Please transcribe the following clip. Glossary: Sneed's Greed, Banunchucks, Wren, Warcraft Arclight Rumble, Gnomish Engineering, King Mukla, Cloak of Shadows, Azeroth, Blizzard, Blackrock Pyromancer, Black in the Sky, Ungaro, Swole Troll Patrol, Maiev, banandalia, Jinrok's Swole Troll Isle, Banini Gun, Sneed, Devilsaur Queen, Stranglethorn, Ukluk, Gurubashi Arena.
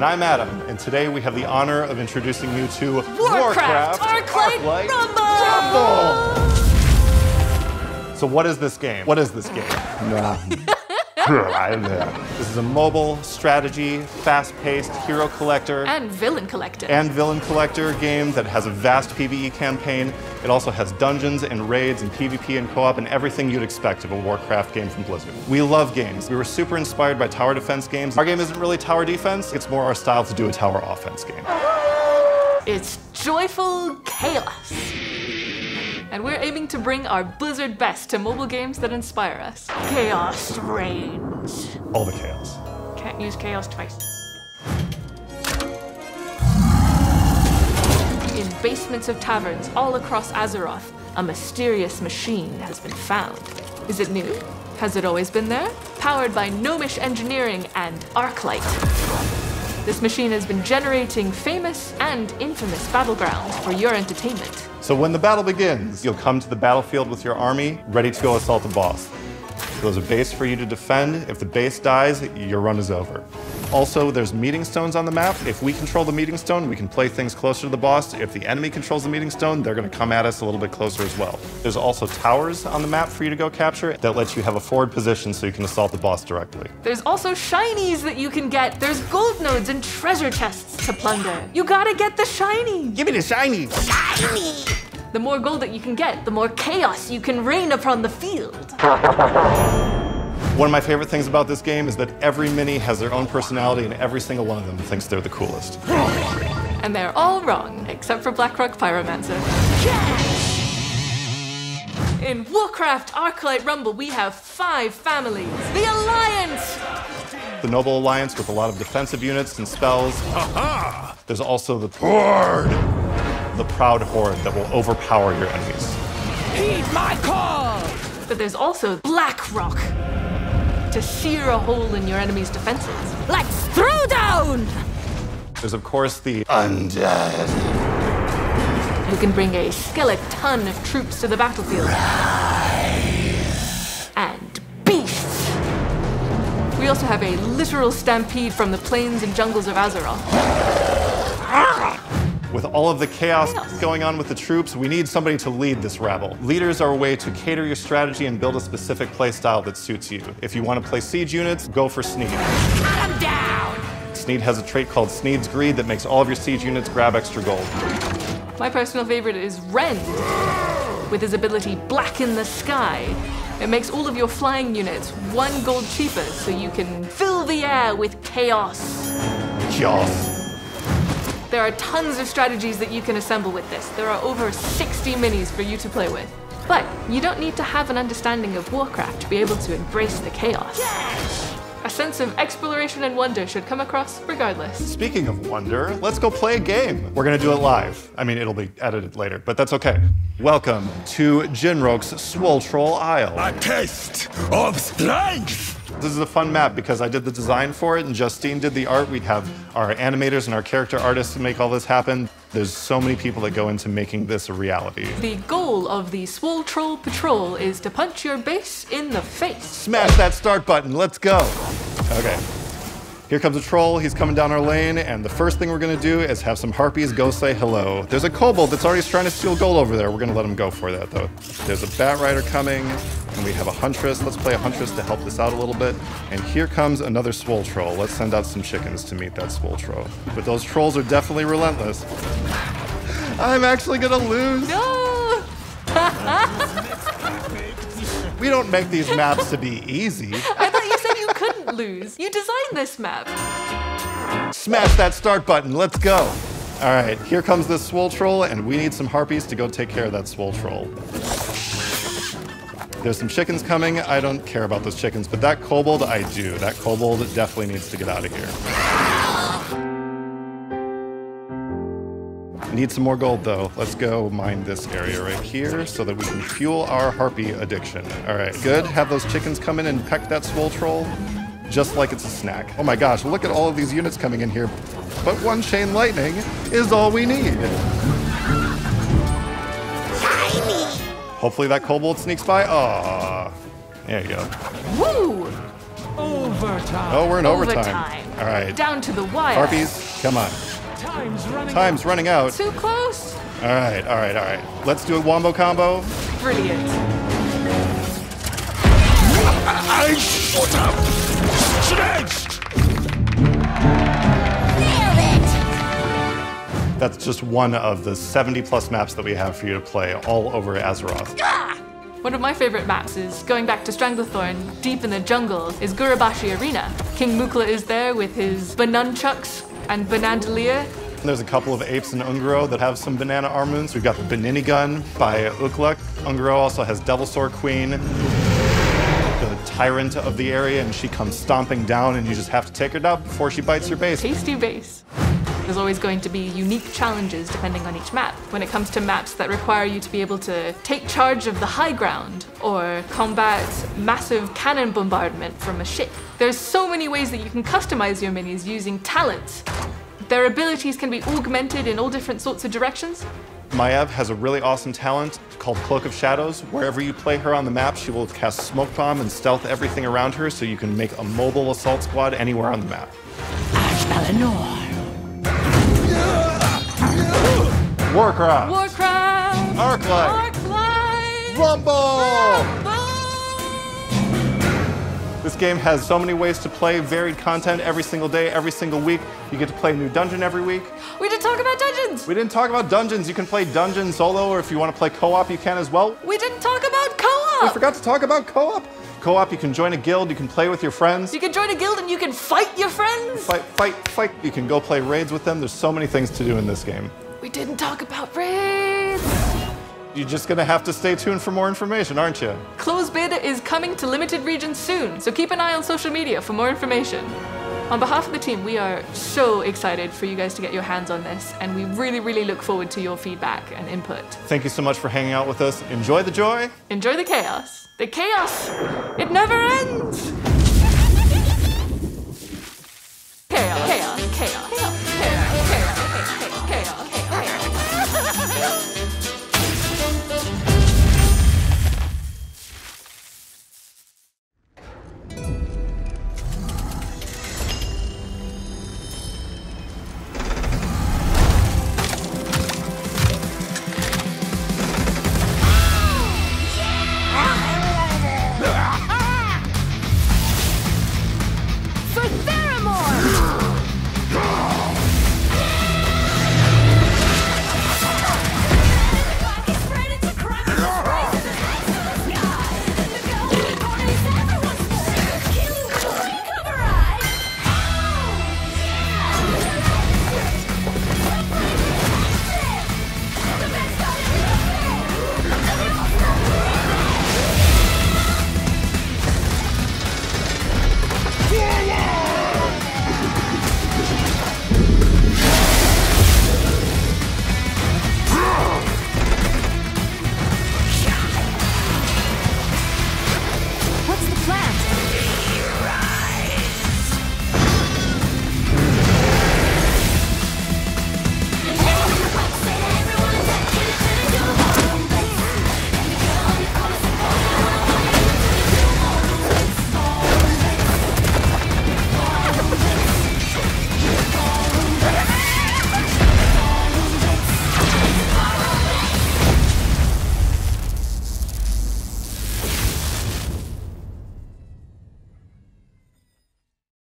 And I'm Adam, and today we have the honor of introducing you to Warcraft Arclight Rumble! So what is this game? What is this game? This is a mobile, strategy, fast-paced hero collector. And villain collector. And villain collector game that has a vast PvE campaign. It also has dungeons and raids and PvP and co-op and everything you'd expect of a Warcraft game from Blizzard. We love games. We were super inspired by tower defense games. Our game isn't really tower defense. It's more our style to do a tower offense game. It's joyful chaos. And we're aiming to bring our Blizzard best to mobile games that inspire us. Chaos reigns. All the chaos. Can't use chaos twice. In basements of taverns all across Azeroth, a mysterious machine has been found. Is it new? Has it always been there? Powered by Gnomish Engineering and Arclight. This machine has been generating famous and infamous battlegrounds for your entertainment. So when the battle begins, you'll come to the battlefield with your army, ready to go assault a boss. There's a base for you to defend. If the base dies, your run is over. Also, there's meeting stones on the map. If we control the meeting stone, we can play things closer to the boss. If the enemy controls the meeting stone, they're gonna come at us a little bit closer as well. There's also towers on the map for you to go capture that lets you have a forward position so you can assault the boss directly. There's also shinies that you can get. There's gold nodes and treasure chests to plunder. You gotta get the shiny. Give me the shiny. Shiny! The more gold that you can get, the more chaos you can rain upon the field. One of my favorite things about this game is that every mini has their own personality and every single one of them thinks they're the coolest. And they're all wrong, except for Blackrock Pyromancer. Yes! In Warcraft Arclight Rumble, we have 5 families. The Alliance! The Noble Alliance with a lot of defensive units and spells. Aha! There's also the Horde! The proud horde that will overpower your enemies. Heed my call! But there's also Blackrock to shear a hole in your enemy's defenses. Let's throw down! There's of course the undead. You can bring a skeleton of troops to the battlefield. Rise. And beasts. We also have a literal stampede from the plains and jungles of Azeroth. With all of the chaos going on with the troops, we need somebody to lead this rabble. Leaders are a way to cater your strategy and build a specific playstyle that suits you. If you want to play siege units, go for Sneed. Cut him down! Sneed has a trait called Sneed's Greed that makes all of your siege units grab extra gold. My personal favorite is Wren, with his ability Black in the Sky. It makes all of your flying units 1 gold cheaper, so you can fill the air with chaos. Chaos. There are tons of strategies that you can assemble with this. There are over 60 minis for you to play with. But you don't need to have an understanding of Warcraft to be able to embrace the chaos. Yes! A sense of exploration and wonder should come across regardless. Speaking of wonder, let's go play a game. We're gonna do it live. I mean, it'll be edited later, but that's okay. Welcome to Jinrok's Swole Troll Isle. A test of strength! This is a fun map because I did the design for it and Justine did the art. We have our animators and our character artists to make all this happen. There's so many people that go into making this a reality. The goal of the Swole Troll Patrol is to punch your base in the face. Smash that start button, let's go. Okay, here comes a troll, he's coming down our lane, and the first thing we're gonna do is have some harpies go say hello. There's a kobold that's already trying to steal gold over there. We're gonna let him go for that though. There's a bat rider coming. And we have a huntress. Let's play a huntress to help this out a little bit. And here comes another swole troll. Let's send out some chickens to meet that swole troll. But those trolls are definitely relentless. I'm actually gonna lose. No! We don't make these maps to be easy. I thought you said you couldn't lose. You designed this map. Smash that start button. Let's go. All right, here comes this swole troll, and we need some harpies to go take care of that swole troll. There's some chickens coming. I don't care about those chickens, but that kobold, I do. That kobold definitely needs to get out of here. Need some more gold, though. Let's go mine this area right here so that we can fuel our harpy addiction. All right, good. Have those chickens come in and peck that swole troll just like it's a snack. Oh my gosh, look at all of these units coming in here. But 1 chain lightning is all we need. Hopefully that kobold sneaks by. Aww. There you go. Woo! Overtime. Oh, we're in overtime. All right. Down to the wire. Harpies, come on. Time's running out. Too close. All right, all right, all right. Let's do a wombo combo. Brilliant. I shoot up. Snatched. Nailed it. That's just one of the 70+ maps that we have for you to play all over Azeroth. Ah! One of my favorite maps is, going back to Stranglethorn, deep in the jungle, is Gurubashi Arena. King Mukla is there with his Banunchucks and banandalia. There's a couple of apes in Ungaro that have some banana arm wounds. We've got the Banini Gun by Ukluk. Ungaro also has Devilsaur Queen, the tyrant of the area, and she comes stomping down and you just have to take her down before she bites your base. Tasty base. There's always going to be unique challenges depending on each map. When it comes to maps that require you to be able to take charge of the high ground or combat massive cannon bombardment from a ship. There's so many ways that you can customize your minis using talents. Their abilities can be augmented in all different sorts of directions. Maiev has a really awesome talent called Cloak of Shadows. Wherever you play her on the map, she will cast Smoke Bomb and stealth everything around her, so you can make a mobile assault squad anywhere on the map. Warcraft! Arclight! Rumble! This game has so many ways to play, varied content every single day, every single week. You get to play a new dungeon every week. We didn't talk about dungeons! We didn't talk about dungeons. You can play dungeon solo, or if you want to play co-op, you can as well. We didn't talk about co-op! We forgot to talk about co-op. Co-op, you can join a guild, you can play with your friends. You can join a guild and you can fight your friends! Fight. You can go play raids with them. There's so many things to do in this game. We didn't talk about raids! You're just gonna have to stay tuned for more information, aren't you? Closed beta is coming to limited regions soon, so keep an eye on social media for more information. On behalf of the team, we are so excited for you guys to get your hands on this, and we really, really look forward to your feedback and input. Thank you so much for hanging out with us. Enjoy the joy. Enjoy the chaos. The chaos, it never ends! Chaos, chaos, chaos, chaos, chaos, chaos, chaos, chaos.